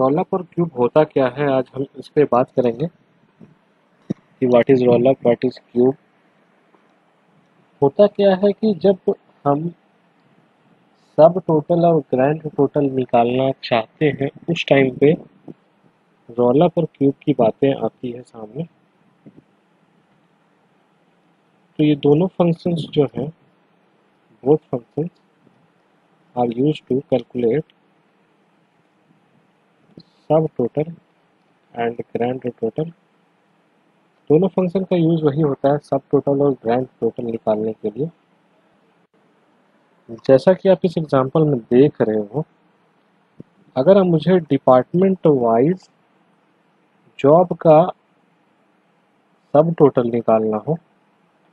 Roll up और cube होता क्या है, आज हम इस पर बात करेंगे कि what is rollup, what is cube. होता क्या है कि जब हम सब टोटल और ग्रैंड टोटल निकालना चाहते हैं उस टाइम पे रोलअप और क्यूब की बातें आती है सामने। तो ये दोनों फंक्शंस जो हैं, both functions are use to calculate सब टोटल एंड ग्रैंड टोटल। दोनों फंक्शन का यूज वही होता है सब टोटल और ग्रैंड टोटल निकालने के लिए। जैसा कि आप इस एग्जांपल में देख रहे हो, अगर आप मुझे डिपार्टमेंट वाइज जॉब का सब टोटल निकालना हो,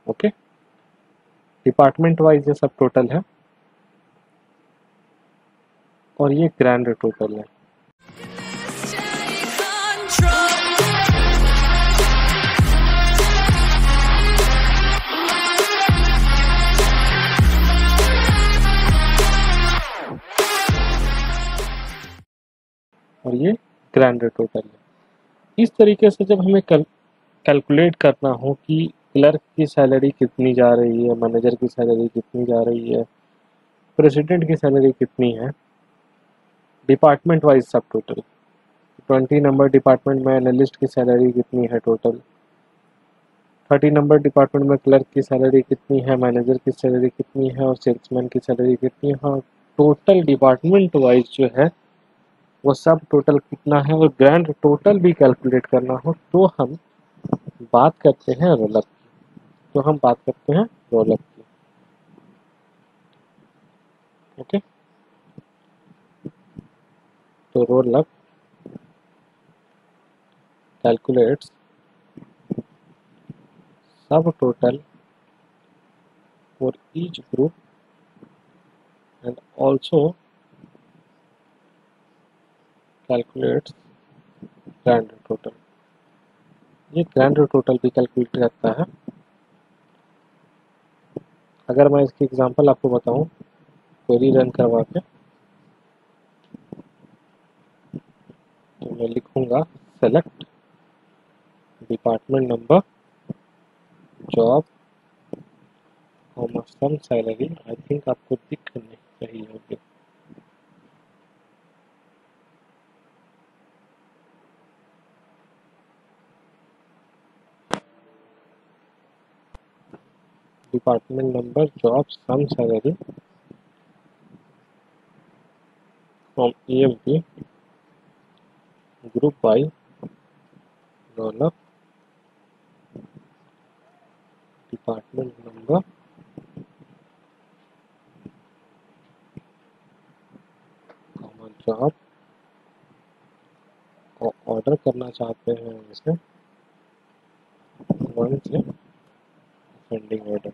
ओके, डिपार्टमेंट वाइज ये सब टोटल है और ये ग्रैंड टोटल है। और ये ग्रैंड टोटल है। इस तरीके से जब हमें कैलकुलेट करना हो कि क्लर्क की सैलरी कितनी जा रही है, मैनेजर की सैलरी कितनी जा रही है, प्रेसिडेंट की सैलरी कितनी है, डिपार्टमेंट वाइज सब टोटल, 20 नंबर डिपार्टमेंट में एनालिस्ट की सैलरी कितनी है टोटल, 30 नंबर डिपार्टमेंट में क्लर्क की सैलरी कितनी है, मैनेजर की सैलरी कितनी है और सेल्समैन की सैलरी कितनी है, और टोटल डिपार्टमेंट वाइज जो है वो सब टोटल कितना है और ग्रैंड टोटल भी कैलकुलेट करना हो तो हम बात करते हैं रोलअप की। ओके, तो रोलअप कैलकुलेट्स सब total for each group and also calculates grand total. ये ग्रैंड टोटल भी कैलकुलेट करता है। अगर मैं इसकी एग्जांपल आपको बताऊं, क्वेरी रन करवा के, तो मैं लिखूंगा सेलेक्ट डिपार्टमेंट नंबर जॉब और सम सैलरी। आई थिंक आपको दिख नहीं रही होगी। Department number job sum salary from EMP group by rollup department number common job को ऑर्डर करना चाहते हैं इसे 1 से पेंडिंग ऑर्डर।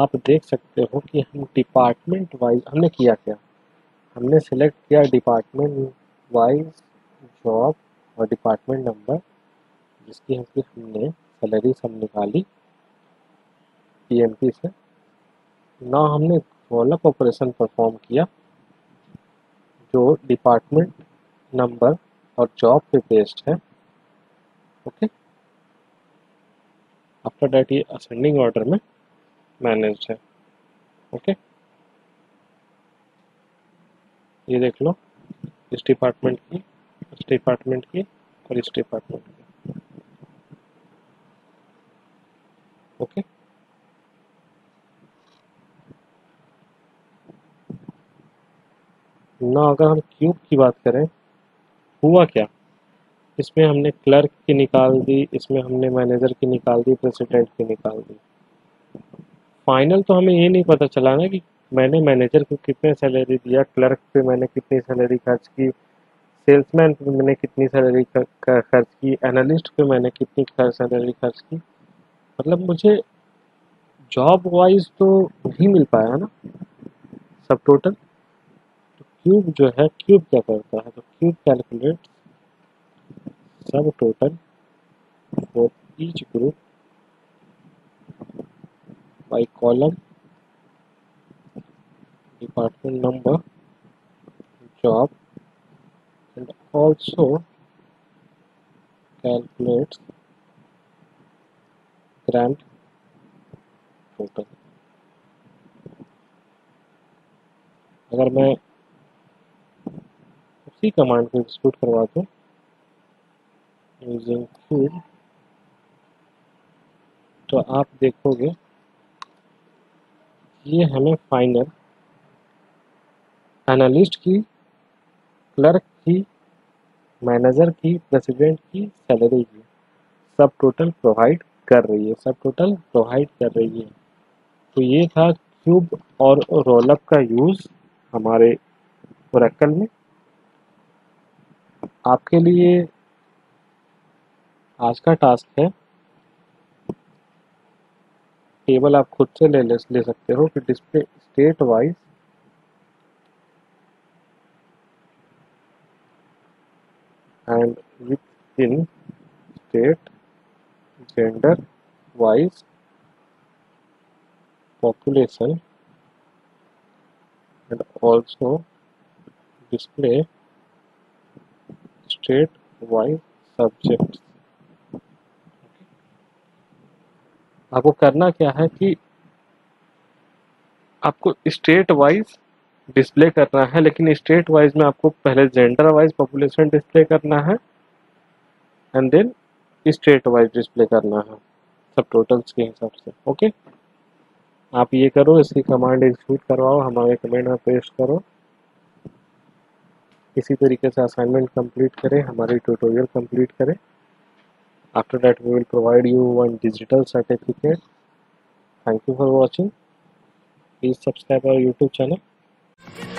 आप देख सकते हो कि हम डिपार्टमेंट वाइज हमने किया क्या, हमने सेलेक्ट किया डिपार्टमेंट वाइज जॉब और डिपार्टमेंट नंबर जिसकी हमने सैलरी सब निकाली EMP से। ना हमने रोलअप ऑपरेशन परफॉर्म किया जो डिपार्टमेंट नंबर और जॉब पे बेस्ड है। ओके, आफ्टर डैट ये असेंडिंग ऑर्डर में मैनेज है। ओके, ये देख लो, इस डिपार्टमेंट की, इस डिपार्टमेंट की और इस डिपार्टमेंट की। ओके, ना अगर हम क्यूब की बात करें, हुआ क्या, इसमें हमने क्लर्क की निकाल दी, इसमें हमने मैनेजर की निकाल दी, प्रेसिडेंट की निकाल दी। फाइनल तो हमें ये नहीं पता चला ना कि मैंने मैनेजर को कितने सैलरी दिया, क्लर्क पे मैंने कितनी सैलरी खर्च की, सेल्समैन पे मैंने कितनी सैलरी खर्च की, एनालिस्ट पे मैंने कितनी सैलरी खर्च की। मतलब मुझे जॉब वाइज तो नहीं मिल पाया ना सब टोटल। तो क्यूब जो है, क्यूब क्या करता है, तो क्यूब कैलकुलेट सब total for each group by column department number job and also calculates grand total। अगर मैं उसी कमांड को एक्सिक्यूट करवा दूं यूजिंग क्यूब, तो आप देखोगे ये हमें फाइनल एनालिस्ट की, क्लर्क की, मैनेजर की, प्रेसिडेंट की सैलरी की सब टोटल प्रोवाइड कर रही है, तो ये था क्यूब और रोलअप का यूज़ हमारे ओरेकल में। आपके लिए आज का टास्क है, टेबल आप खुद से ले सकते हो कि display state wise and within state, gender wise, population, and also display state wise subjects। आपको करना क्या है कि आपको स्टेट वाइज डिस्प्ले करना है, लेकिन स्टेट वाइज में आपको पहले जेंडर वाइज पॉपुलेशन डिस्प्ले करना है and then state wise display करना है सब टोटल्स के हिसाब से। ओके, आप ये करो, इसकी कमांड एग्जीक्यूट करवाओ, हमारे कमेंट में पेस्ट करो, इसी तरीके से असाइनमेंट कंप्लीट करें, हमारी ट्यूटोरियल कंप्लीट करें। After that we will provide you one digital certificate. Thank you for watching, please subscribe our YouTube channel.